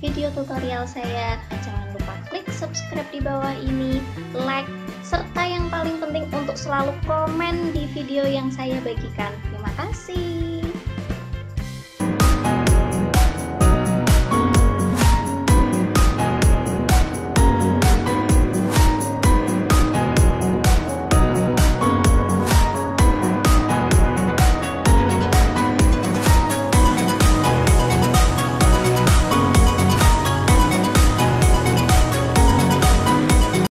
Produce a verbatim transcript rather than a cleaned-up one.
video tutorial saya. Jangan lupa klik subscribe di bawah ini, like, serta yang paling penting untuk selalu komen di video yang saya bagikan. Terima kasih.